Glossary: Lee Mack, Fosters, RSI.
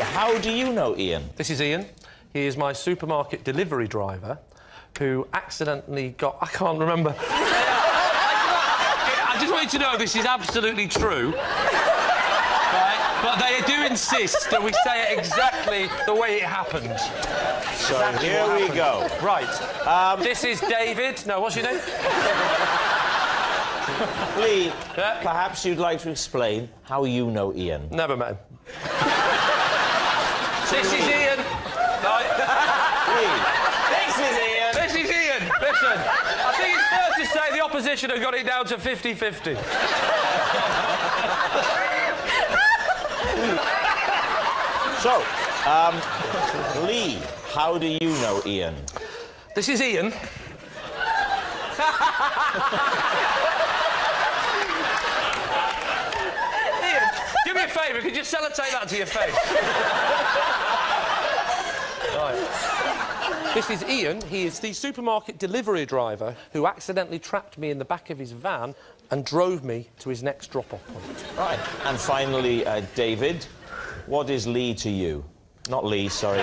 How do you know Ian? This is Ian. He is my supermarket delivery driver who accidentally got... I can't remember. I just want you to know this is absolutely true. But they do insist that we say it exactly the way it happened. So exactly here we go. Right. This is David. No, what's your name? Lee, perhaps you'd like to explain how you know Ian. Never met him. This is Ian. No. Lee. This is Ian. This is Ian. Listen, I think it's fair to say the opposition have got it down to 50-50. So, Lee, how do you know Ian? This is Ian. Ian, do me a favour, could you sellotape that to your face? Right. This is Ian. He is the supermarket delivery driver who accidentally trapped me in the back of his van and drove me to his next drop-off point. Right. And finally, David, what is Lee to you? Not Lee, sorry.